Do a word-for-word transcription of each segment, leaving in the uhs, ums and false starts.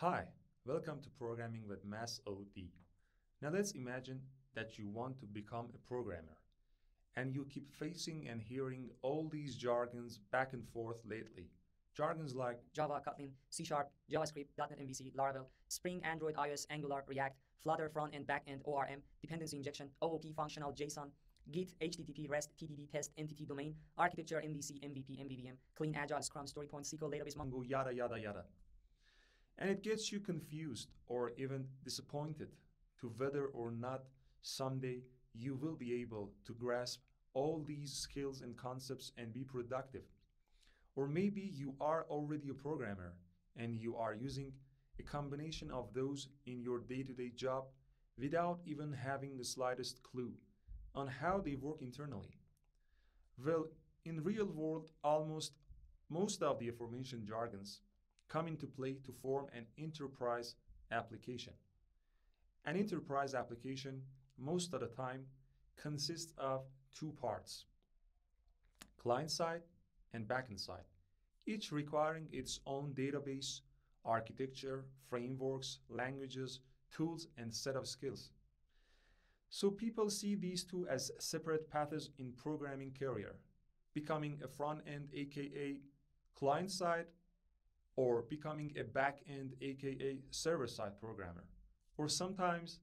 Hi, welcome to Programming with Mass O D. Now let's imagine that you want to become a programmer and you keep facing and hearing all these jargons back and forth lately. Jargons like Java, Kotlin, C Sharp, JavaScript, dot net, M V C, Laravel, Spring, Android, iOS, Angular, React, Flutter, front end, back end, O R M, dependency injection, O O P, functional, JSON, Git, H T T P, REST, T D D, test, entity, domain, architecture, M V C, M V P, M V V M, clean, agile, Scrum, story point, S Q L, database, Mongo, yada, yada, yada. And it gets you confused or even disappointed to whether or not someday you will be able to grasp all these skills and concepts and be productive. Or maybe you are already a programmer and you are using a combination of those in your day-to-day job without even having the slightest clue on how they work internally. Well, in real world, almost most of the aforementioned jargons come into play to form an enterprise application. An enterprise application, most of the time, consists of two parts, client side and backend side, each requiring its own database, architecture, frameworks, languages, tools, and set of skills. So people see these two as separate paths in programming career, becoming a front end, aka client side, or becoming a back-end, aka server-side programmer. Or sometimes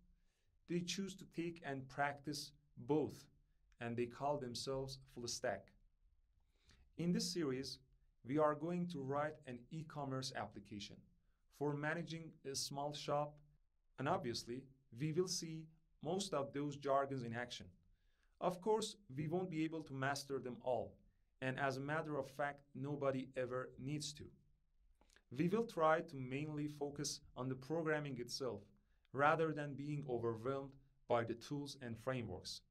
they choose to take and practice both, and they call themselves full stack. In this series, we are going to write an e-commerce application for managing a small shop, and obviously, we will see most of those jargons in action. Of course, we won't be able to master them all, and as a matter of fact, nobody ever needs to. We will try to mainly focus on the programming itself, rather than being overwhelmed by the tools and frameworks.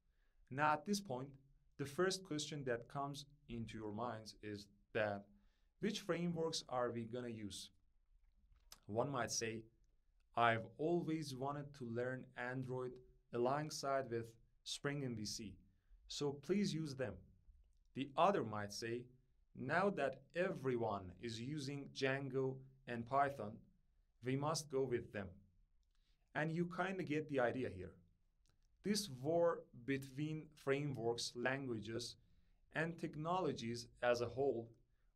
Now at this point, the first question that comes into your minds is that, which frameworks are we gonna use? One might say, I've always wanted to learn Android alongside with Spring M V C, so please use them. The other might say, now that everyone is using Django and Python, we must go with them. And you kind of get the idea here. This war between frameworks, languages, and technologies as a whole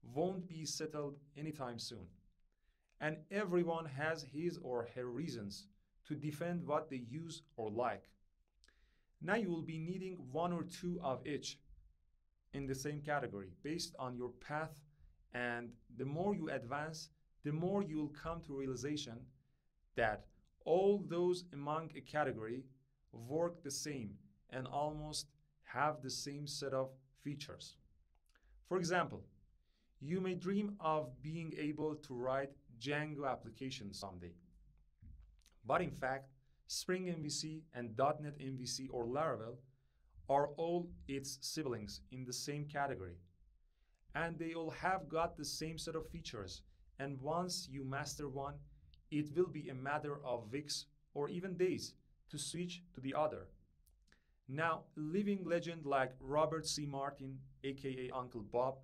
won't be settled anytime soon. And everyone has his or her reasons to defend what they use or like. Now you will be needing one or two of each in the same category based on your path, and the more you advance, the more you will come to realization that all those among a category work the same and almost have the same set of features. For example, you may dream of being able to write Django applications someday, but in fact, Spring M V C and dot net M V C or Laravel are all its siblings in the same category, and they all have got the same set of features, and once you master one, it will be a matter of weeks or even days to switch to the other. Now, a living legend like Robert C. Martin, aka Uncle Bob,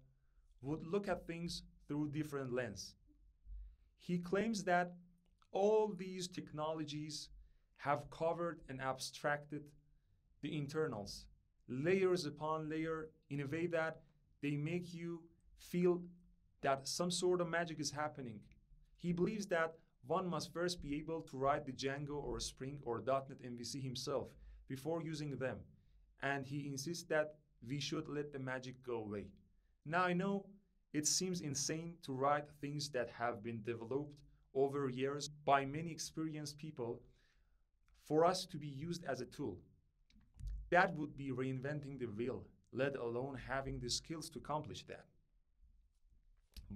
would look at things through different lens. He claims that all these technologies have covered and abstracted the internals, layers upon layer, in a way that they make you feel that some sort of magic is happening. He believes that one must first be able to write the Django or Spring or dot net M V C himself before using them, and he insists that we should let the magic go away. Now I know it seems insane to write things that have been developed over years by many experienced people for us to be used as a tool. That would be reinventing the wheel, let alone having the skills to accomplish that.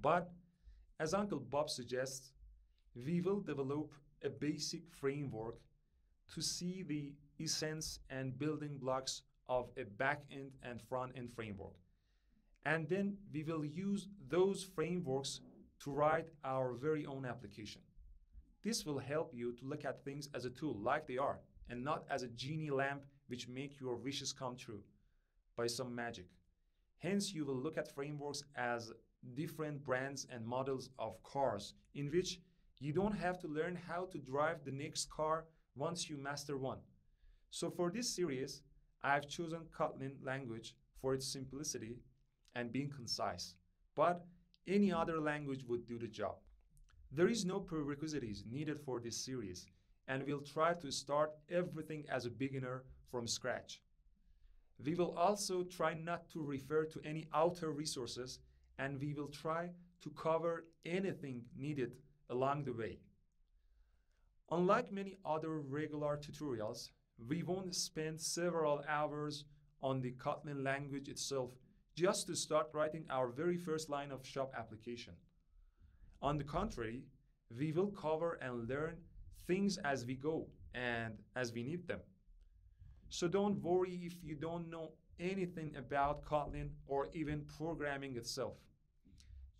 But as Uncle Bob suggests, we will develop a basic framework to see the essence and building blocks of a back-end and front-end framework. And then we will use those frameworks to write our very own application. This will help you to look at things as a tool, like they are, and not as a genie lamp which make your wishes come true by some magic. Hence, you will look at frameworks as different brands and models of cars in which You don't have to learn how to drive the next car once you master one. So for this series, I have chosen Kotlin language for its simplicity and being concise, but any other language would do the job. There is no prerequisites needed for this series, and we'll try to start everything as a beginner from scratch. We will also try not to refer to any outer resources, and we will try to cover anything needed along the way. Unlike many other regular tutorials, we won't spend several hours on the Kotlin language itself just to start writing our very first line of shop application. On the contrary, we will cover and learn things as we go and as we need them. So don't worry if you don't know anything about Kotlin or even programming itself.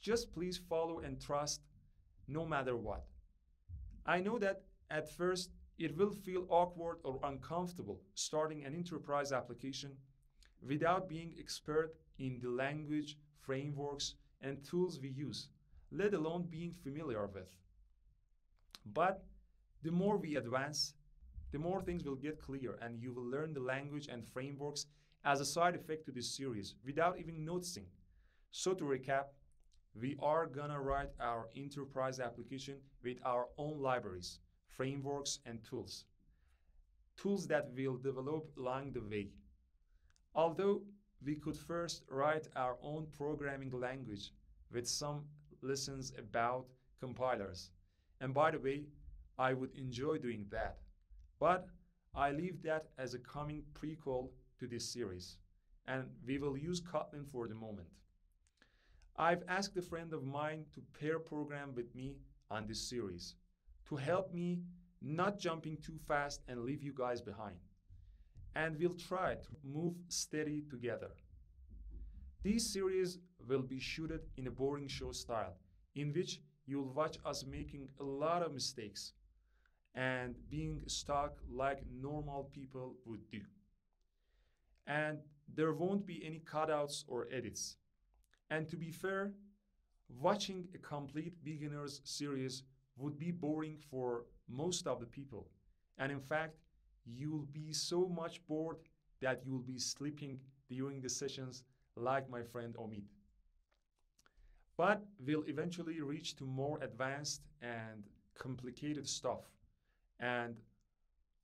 Just please follow and trust no matter what. I know that at first it will feel awkward or uncomfortable starting an enterprise application without being expert in the language, frameworks, and tools we use, let alone being familiar with. But the more we advance, the more things will get clear, and you will learn the language and frameworks as a side effect to this series without even noticing. So to recap, we are gonna write our enterprise application with our own libraries, frameworks, and tools. Tools that we'll develop along the way. Although we could first write our own programming language with some lessons about compilers. And by the way, I would enjoy doing that. But I leave that as a coming prequel to this series, and we will use Kotlin for the moment. I've asked a friend of mine to pair program with me on this series to help me not jumping too fast and leave you guys behind. And we'll try to move steady together. This series will be shooted in a boring show style, in which you'll watch us making a lot of mistakes and being stuck like normal people would do. And there won't be any cutouts or edits. And to be fair, watching a complete beginner's series would be boring for most of the people. And in fact, you'll be so much bored that you'll be sleeping during the sessions like my friend Omid. But we'll eventually reach to more advanced and complicated stuff. And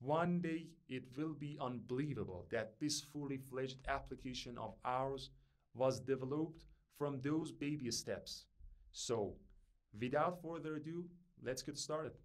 one day it will be unbelievable that this fully fledged application of ours was developed from those baby steps. So without further ado, let's get started.